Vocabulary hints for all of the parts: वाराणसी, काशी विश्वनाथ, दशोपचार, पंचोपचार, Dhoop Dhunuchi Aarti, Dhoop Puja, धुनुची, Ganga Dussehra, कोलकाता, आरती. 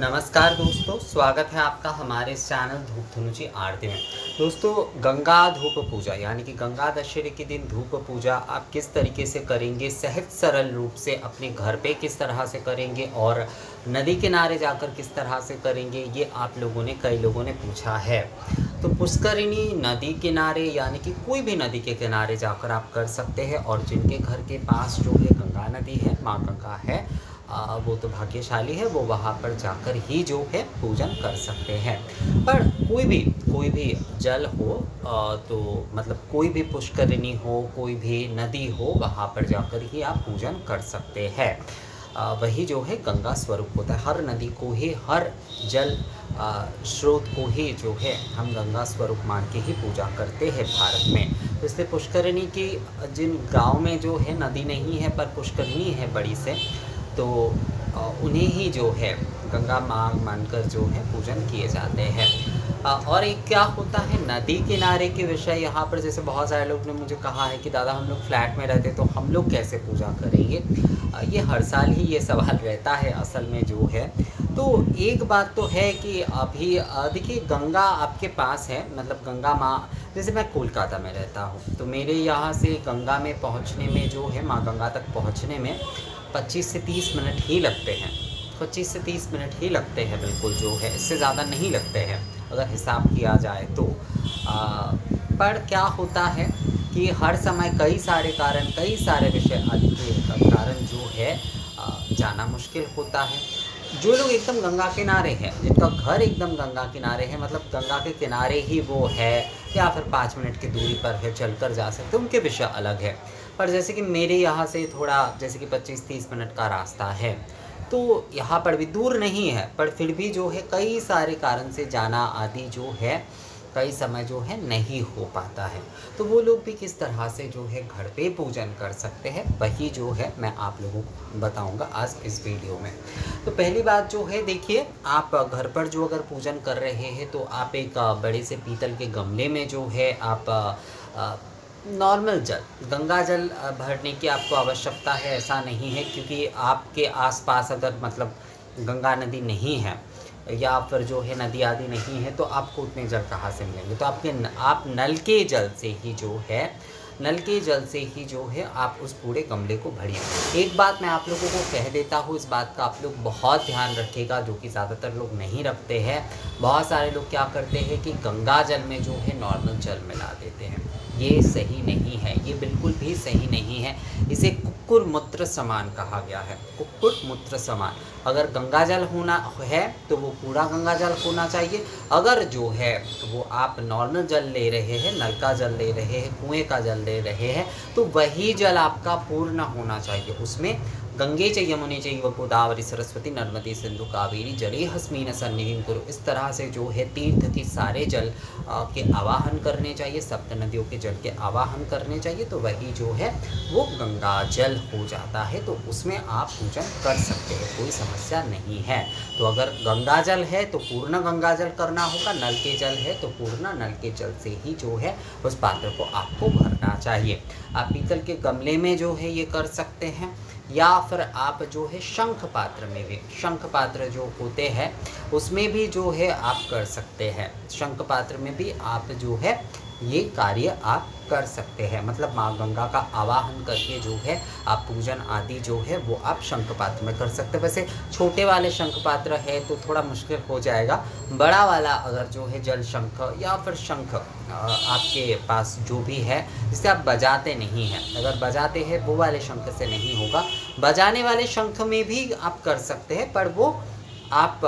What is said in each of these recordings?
नमस्कार दोस्तों, स्वागत है आपका हमारे इस चैनल धूप धुनुची आरती में। दोस्तों, गंगा धूप पूजा यानी कि गंगा दशहरे के दिन धूप पूजा आप किस तरीके से करेंगे, सहज सरल रूप से अपने घर पे किस तरह से करेंगे और नदी किनारे जाकर किस तरह से करेंगे, ये आप लोगों ने कई लोगों ने पूछा है। तो पुष्करिणी नदी किनारे यानी कि कोई भी नदी के किनारे जाकर आप कर सकते हैं, और जिनके घर के पास जो है गंगा नदी है, माँ गंगा है, वो तो भाग्यशाली है, वो वहाँ पर जाकर ही जो है पूजन कर सकते हैं। पर कोई भी जल हो तो मतलब कोई भी पुष्करिणी हो, कोई भी नदी हो, वहाँ पर जाकर ही आप पूजन कर सकते हैं। वही जो है गंगा स्वरूप होता है। हर नदी को ही, हर जल स्रोत को ही जो है हम गंगा स्वरूप मान के ही पूजा करते हैं भारत में। तो इसलिए पुष्करिणी की जिन गाँव में जो है नदी नहीं है पर पुष्करिणी है बड़ी से, तो उन्हें ही जो है गंगा माँ मानकर जो है पूजन किए जाते हैं। और एक क्या होता है नदी किनारे के विषय, यहाँ पर जैसे बहुत सारे लोग ने मुझे कहा है कि दादा हम लोग फ्लैट में रहते तो हम लोग कैसे पूजा करेंगे, ये हर साल ही ये सवाल रहता है असल में जो है। तो एक बात तो है कि अभी देखिए गंगा आपके पास है, मतलब गंगा माँ, जैसे मैं कोलकाता में रहता हूँ तो मेरे यहाँ से गंगा में पहुँचने में जो है, माँ गंगा तक पहुँचने में 25 से 30 मिनट ही लगते हैं, 25 से 30 मिनट ही लगते हैं, बिल्कुल जो है इससे ज़्यादा नहीं लगते हैं अगर हिसाब किया जाए तो। पर क्या होता है कि हर समय कई सारे कारण, कई सारे विषय आदि के कारण जो है जाना मुश्किल होता है। जो लोग एकदम गंगा किनारे हैं, जिनका घर एकदम गंगा किनारे है, मतलब गंगा के किनारे ही वो है या फिर 5 मिनट की दूरी पर है, चलकर जा सकते, उनके विषय अलग है। पर जैसे कि मेरे यहाँ से थोड़ा जैसे कि 25-30 मिनट का रास्ता है, तो यहाँ पर भी दूर नहीं है पर फिर भी जो है कई सारे कारण से जाना आदि जो है कई समय जो है नहीं हो पाता है। तो वो लोग भी किस तरह से जो है घर पे पूजन कर सकते हैं, वही जो है मैं आप लोगों को बताऊंगा आज इस वीडियो में। तो पहली बात जो है, देखिए आप घर पर जो अगर पूजन कर रहे हैं तो आप एक बड़े से पीतल के गमले में जो है आप नॉर्मल जल, गंगा जल भरने की आपको आवश्यकता है ऐसा नहीं है, क्योंकि आपके आसपास अगर मतलब गंगा नदी नहीं है या फिर जो है नदी आदि नहीं है तो आपको उतने जल कहाँ से मिलेंगे। तो आपके आप नल के जल से ही जो है, नल के जल से ही जो है आप उस पूरे गमले को भरिए। एक बात मैं आप लोगों को कह देता हूँ, इस बात का आप लोग बहुत ध्यान रखिएगा जो कि ज़्यादातर लोग नहीं रखते हैं। बहुत सारे लोग क्या करते हैं कि गंगा जल में जो है नॉर्मल जल मिला देते हैं, ये सही नहीं है, ये बिल्कुल भी सही नहीं है। इसे कुक्कुर मूत्र समान कहा गया है, कुक्कुर मूत्र समान। अगर गंगा जल होना है तो वो पूरा गंगा जल होना चाहिए। अगर जो है वो आप नॉर्मल जल ले रहे हैं, नल का जल ले रहे हैं, कुएं का जल ले रहे हैं, तो वही जल आपका पूर्ण होना चाहिए। उसमें गंगे च यमुने चैव गोदावरी सरस्वती नर्मदे सिंधु कावेरी जलेहस्मिन् सन्निधिं कुरु, इस तरह से जो है तीर्थ के सारे जल के आवाहन करने चाहिए, सप्त नदियों के जल के आवाहन करने चाहिए, तो वही जो है वो गंगा जल हो जाता है। तो उसमें आप पूजन कर सकते हैं, कोई समस्या नहीं है। तो अगर गंगा जल है तो पूर्ण गंगा जल करना होगा, नल के जल है तो पूर्ण नल के जल से ही जो है उस पात्र को आपको भरना चाहिए। आप पीतल के गमले में जो है ये कर सकते हैं, या फिर आप जो है शंख पात्र में भी, शंख पात्र जो होते हैं उसमें भी जो है आप कर सकते हैं। शंख पात्र में भी आप जो है ये कार्य आप कर सकते हैं, मतलब माँ गंगा का आवाहन करके जो है आप पूजन आदि जो है वो आप शंख पात्र में कर सकते हैं। वैसे छोटे वाले शंख पात्र है तो थोड़ा मुश्किल हो जाएगा, बड़ा वाला अगर जो है जल शंख या फिर शंख आपके पास जो भी है जिसे आप बजाते नहीं हैं, अगर बजाते हैं वो वाले शंख से नहीं होगा। बजाने वाले शंख में भी आप कर सकते हैं, पर वो आप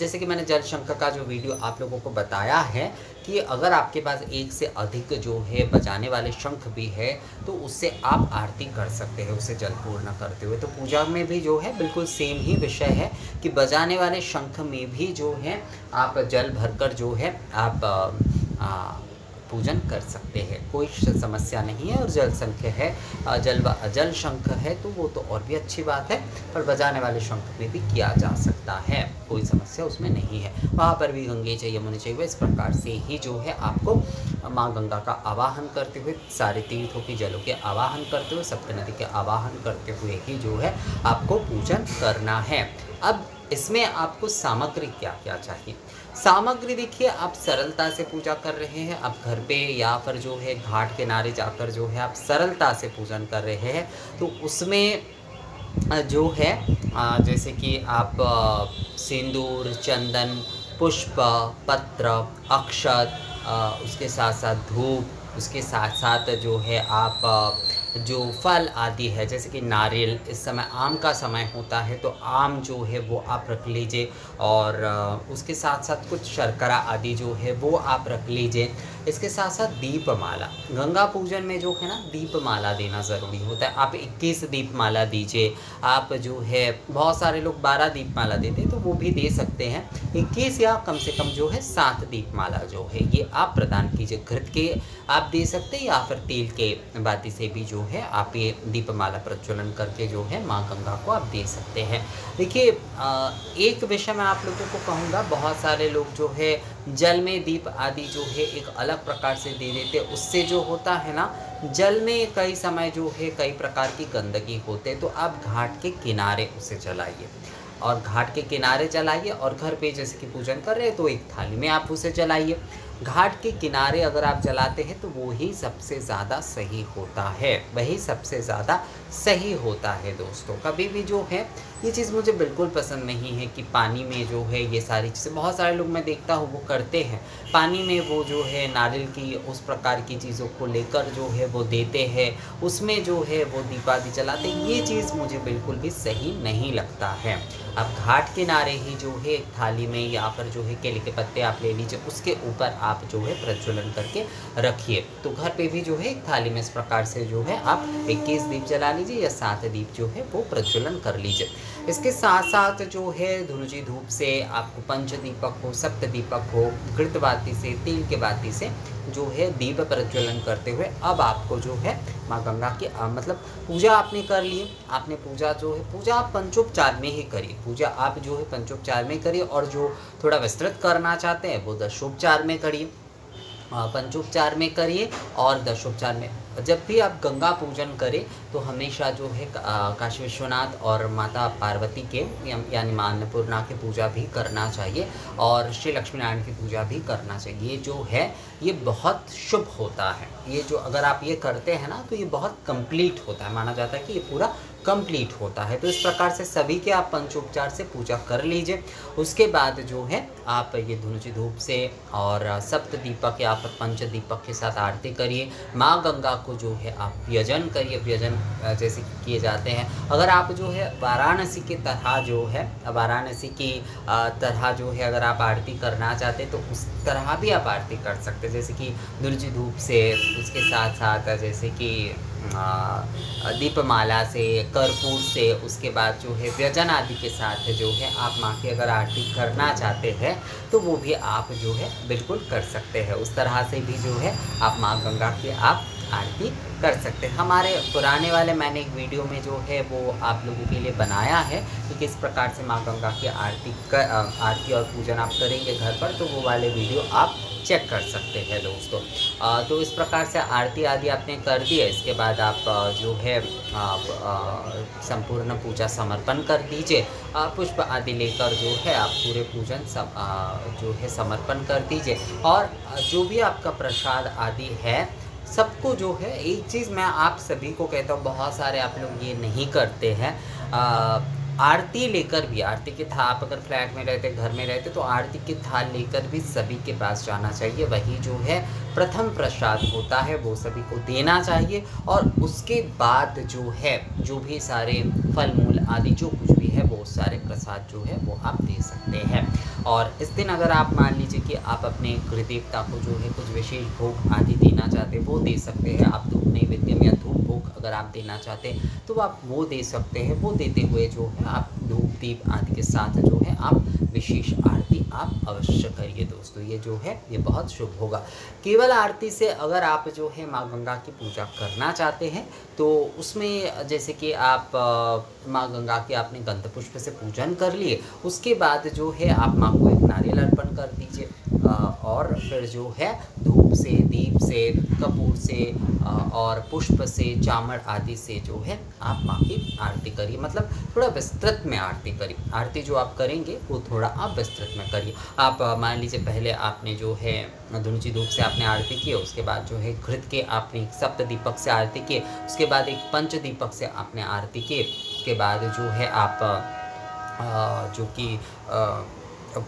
जैसे कि मैंने जल शंख का जो वीडियो आप लोगों को बताया है कि अगर आपके पास एक से अधिक जो है बजाने वाले शंख भी है तो उससे आप आरती कर सकते हैं, उसे जल पूर्ण करते हुए। तो पूजा में भी जो है बिल्कुल सेम ही विषय है कि बजाने वाले शंख में भी जो है आप जल भरकर जो है आप पूजन कर सकते हैं, कोई समस्या नहीं है। और जल शंख है, जल शंख है तो वो तो और भी अच्छी बात है, पर बजाने वाले शंख में भी किया जा सकता है, कोई समस्या उसमें नहीं है। वहाँ पर भी गंगे च यमुने चैव, इस प्रकार से ही जो है आपको माँ गंगा का आवाहन करते हुए, सारे तीर्थों के जलों के आवाहन करते हुए, सप्त नदी के आवाहन करते हुए ही जो है आपको पूजन करना है। अब इसमें आपको सामग्री क्या क्या चाहिए। सामग्री देखिए, आप सरलता से पूजा कर रहे हैं, आप घर पे या फिर जो है घाट किनारे जाकर जो है आप सरलता से पूजन कर रहे हैं, तो उसमें जो है जैसे कि आप सिंदूर, चंदन, पुष्प, पत्र, अक्षत, उसके साथ साथ धूप, उसके साथ साथ जो है आप जो फल आदि है जैसे कि नारियल, इस समय आम का समय होता है तो आम जो है वो आप रख लीजिए, और उसके साथ साथ कुछ शर्करा आदि जो है वो आप रख लीजिए। इसके साथ साथ दीपमाला, गंगा पूजन में जो है ना दीपमाला देना ज़रूरी होता है। आप 21 दीपमाला दीजिए, आप जो है बहुत सारे लोग 12 दीपमाला देते हैं तो वो भी दे सकते हैं, 21 या कम से कम जो है 7 दीपमाला जो है ये आप प्रदान कीजिए। घृत के आप दे सकते हैं या फिर तेल के बाती से भी जो है आप ये दीपमाला प्रज्वलन करके जो है माँ गंगा को आप दे सकते हैं। देखिए एक विषय मैं आप लोगों को कहूँगा, बहुत सारे लोग जो है जल में दीप आदि जो है एक अलग प्रकार से दे देते, उससे जो होता है ना जल में कई समय जो है कई प्रकार की गंदगी होते हैं, तो आप घाट के किनारे उसे जलाइए, और घाट के किनारे जलाइए, और घर पे जैसे कि पूजन कर रहे हैं तो एक थाली में आप उसे जलाइए। घाट के किनारे अगर आप जलाते हैं तो वो ही सबसे ज़्यादा सही होता है, वही सबसे ज़्यादा सही होता है। दोस्तों कभी भी जो है ये चीज़ मुझे बिल्कुल पसंद नहीं है कि पानी में जो है ये सारी चीज़ें, बहुत सारे लोग मैं देखता हूँ वो करते हैं, पानी में वो जो है नारियल की उस प्रकार की चीज़ों को लेकर जो है वो देते हैं, उसमें जो है वो दीपावली जलाते, ये चीज़ मुझे बिल्कुल भी सही नहीं लगता है। आप घाट किनारे ही जो है एक थाली में या फिर जो है केले के पत्ते आप ले लीजिए, उसके ऊपर आप जो है प्रज्वलन करके रखिए। तो घर पे भी जो है एक थाली में इस प्रकार से जो है आप 21 दीप जला लीजिए या 7 दीप जो है वो प्रज्वलन कर लीजिए। इसके साथ साथ जो है धुनुची धूप से आपको पंच दीपक हो, सप्त दीपक हो, घृत बाती से, तिल के बाती से जो है दीप प्रज्वलन करते हुए अब आपको जो है माँ गंगा की मतलब पूजा आपने कर ली। आपने पूजा जो है पूजा आप पंचोपचार में ही करिए, पूजा आप जो है पंचोपचार में करिए, और जो थोड़ा विस्तृत करना चाहते हैं वो दशोपचार में करिए, पंचोपचार में करिए और दशोपचार में। जब भी आप गंगा पूजन करें तो हमेशा जो है काशी विश्वनाथ और माता पार्वती के यानी माँ अन्नपूर्णा की पूजा भी करना चाहिए और श्री लक्ष्मी नारायण की पूजा भी करना चाहिए। ये जो है ये बहुत शुभ होता है, ये जो अगर आप ये करते हैं ना तो ये बहुत कंप्लीट होता है, माना जाता है कि ये पूरा कंप्लीट होता है। तो इस प्रकार से सभी के आप पंचोपचार से पूजा कर लीजिए। उसके बाद जो है आप ये धुनुची धूप से और सप्त दीपक या फिर पंच दीपक के साथ आरती करिए। माँ गंगा को जो है आप व्यजन करिए, व्यजन जैसे किए जाते हैं। अगर आप जो है वाराणसी के तरह जो है अगर आप आरती करना चाहते तो उस तरह भी आप आरती कर सकते, जैसे कि धुनुची धूप से, उसके साथ साथ जैसे कि दीपमाला से, कर्पूर से, उसके बाद जो है व्यजन आदि के साथ जो है आप माँ की अगर आरती करना चाहते हैं तो वो भी आप जो है बिल्कुल कर सकते हैं। उस तरह से भी जो है आप माँ गंगा की आप आरती कर सकते हैं। हमारे पुराने वाले मैंने एक वीडियो में जो है वो आप लोगों के लिए बनाया है कि किस प्रकार से माँ गंगा की आरती और पूजन आप करेंगे घर पर, तो वो वाले वीडियो आप चेक कर सकते हैं दोस्तों। तो इस प्रकार से आरती आदि आपने कर दी है, इसके बाद आप जो है संपूर्ण पूजा समर्पण कर दीजिए। पुष्प आदि लेकर जो है आप पूरे पूजन जो है समर्पण कर दीजिए, और जो भी आपका प्रसाद आदि है सबको जो है। एक चीज़ मैं आप सभी को कहता हूँ, बहुत सारे आप लोग ये नहीं करते हैं, आरती लेकर भी, आरती के थाल, आप अगर फ्लैट में रहते, घर में रहते तो आरती के थाल लेकर भी सभी के पास जाना चाहिए। वही जो है प्रथम प्रसाद होता है वो सभी को देना चाहिए, और उसके बाद जो है जो भी सारे फल मूल आदि जो कुछ भी है वो सारे प्रसाद जो है वो आप दे सकते हैं। और इस दिन अगर आप मान लीजिए कि आप अपने गृहदेवता को जो है कुछ विशेष भोग आदि देना चाहते हैं वो दे सकते हैं। आप धूप नैवेद्य या धूप भोग अगर आप देना चाहते हैं तो आप वो दे सकते हैं। वो देते हुए जो है आप धूप दीप आदि के साथ जो है आप विशेष आरती आप अवश्य करिए दोस्तों। ये जो है ये बहुत शुभ होगा। केवल आरती से अगर आप जो है माँ गंगा की पूजा करना चाहते हैं तो उसमें जैसे कि आप माँ गंगा की आपने गंध पुष्प से पूजन कर लिए, उसके बाद जो है आप माँ को एक नारियल अर्पण कर दीजिए। और फिर जो है धूप से, दीप से, कपूर से और पुष्प से, चामर आदि से जो है आप माँ की आरती करिए। मतलब थोड़ा विस्तृत में आरती करिए। आरती जो आप करेंगे वो थोड़ा आप विस्तृत में करिए। आप मान लीजिए पहले आपने जो है धुनुची धूप से आपने आरती की, उसके बाद जो है घृत के आपने सप्त दीपक से आरती की, उसके बाद एक पंच दीपक से आपने आरती की, उसके बाद जो है आप जो कि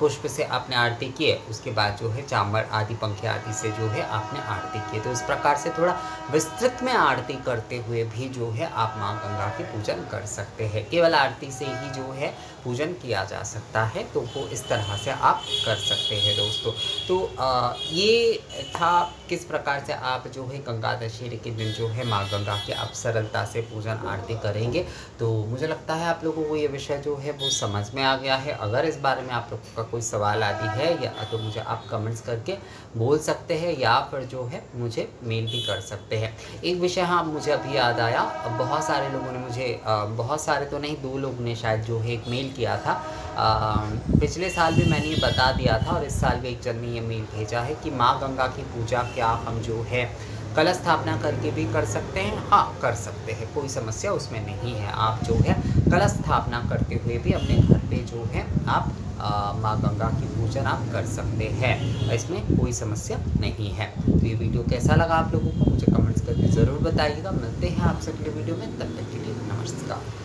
पुष्प से आपने आरती की, उसके बाद जो है चामर आदि पंखे आदि से जो है आपने आरती की। तो इस प्रकार से थोड़ा विस्तृत में आरती करते हुए भी जो है आप माँ गंगा की पूजन कर सकते हैं। केवल आरती से ही जो है पूजन किया जा सकता है, तो वो इस तरह से आप कर सकते हैं दोस्तों। तो ये था किस प्रकार से आप जो है गंगा दशहरे के दिन जो है माँ गंगा के आप सरलता से पूजन आरती करेंगे। तो मुझे लगता है आप लोगों को ये विषय जो है वो समझ में आ गया है। अगर इस बारे में आप लोग का कोई सवाल आदि है या तो मुझे आप कमेंट्स करके बोल सकते हैं या फिर जो है मुझे मेल भी कर सकते हैं। एक विषय हाँ मुझे अभी याद आया, बहुत सारे लोगों ने मुझे बहुत सारे तो नहीं, 2 लोग ने शायद जो है एक मेल किया था। पिछले साल भी मैंने ये बता दिया था और इस साल भी एक जन ने ये मेल भेजा है कि माँ गंगा की पूजा क्या हम जो है कलश स्थापना करके भी कर सकते हैं। हाँ कर सकते हैं, कोई समस्या उसमें नहीं है। आप जो है कलश स्थापना करते हुए भी अपने घर पे जो है आप माँ गंगा की पूजन आप कर सकते हैं, इसमें कोई समस्या नहीं है। तो ये वीडियो कैसा लगा आप लोगों को मुझे कमेंट्स करके ज़रूर बताइएगा। मिलते हैं आपसे अगले वीडियो में, तब तक के लिए नमस्कार।